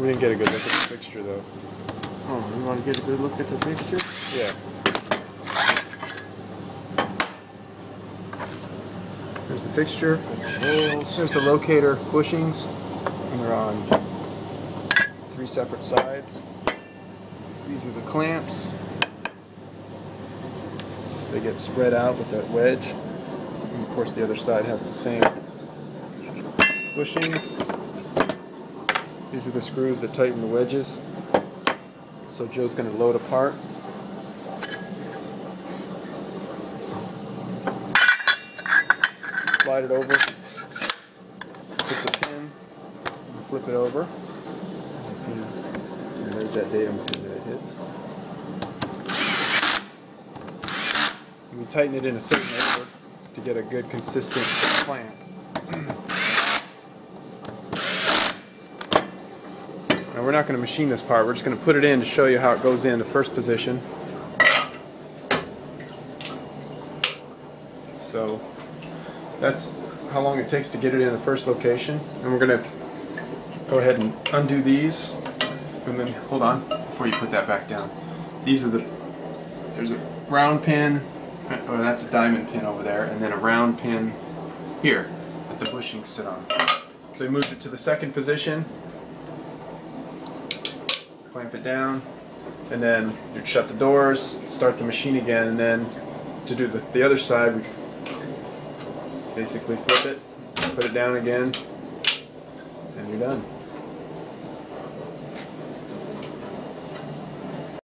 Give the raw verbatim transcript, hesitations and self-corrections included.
We didn't get a good look at the fixture, though. Oh, you want to get a good look at the fixture? Yeah. There's the fixture. There's the locator bushings. And they're on three separate sides. These are the clamps. They get spread out with that wedge. And of course the other side has the same bushings. These are the screws that tighten the wedges. So Joe's going to load apart. Slide it over. Puts a pin. And flip it over. And there's that datum pin that it hits. We tighten it in a certain order to get a good consistent clamp. Now we're not going to machine this part, we're just going to put it in to show you how it goes in the first position. So that's how long it takes to get it in the first location. And we're going to go ahead and undo these, and then hold on before you put that back down. These are the, there's a round pin. Oh, that's a diamond pin over there, and then a round pin here that the bushings sit on. So he moves it to the second position, clamp it down, and then you shut the doors, start the machine again, and then to do the, the other side, we basically flip it, put it down again, and you're done.